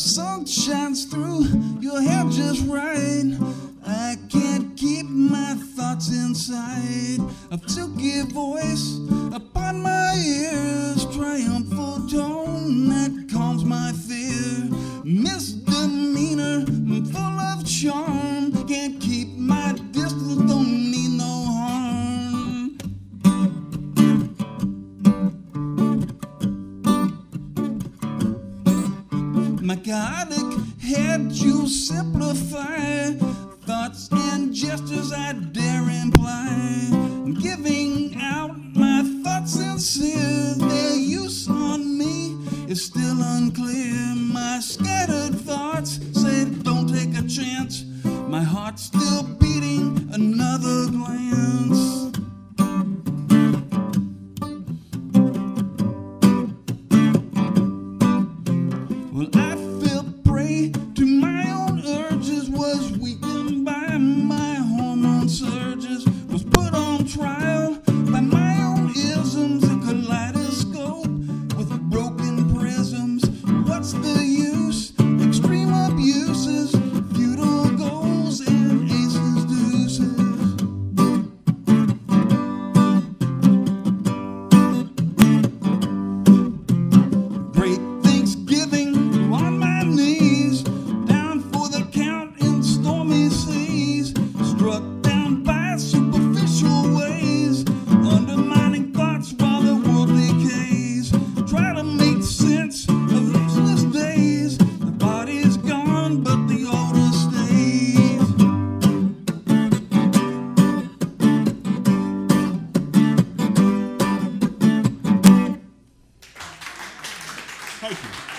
The sun shines through your hair just right. I can't keep my thoughts inside. I've to give voice upon my ears. Triumphal tone that calms my fear. Misdemeanor, full of charm. Can't keep my distance, don't need no harm. My chaotic head you simplify. Thoughts and gestures I dare imply. I'm giving out my thoughts sincere. Their use on me is still unclear. My scattered thoughts say don't take a chance. My heart's still beating another glance. Well, I fell prey to my own urges, was weak. My hormone surges was put on trial by my own isms, a kaleidoscope with broken prisms. What's the use? Extreme abuses, futile goals, and aces deuces. Great Thanksgiving on my knees, down for the count in stormy seas. Struck down by superficial ways, undermining thoughts while the world decays. Try to make sense of useless days. The body's gone, but the odor stays. Thank you.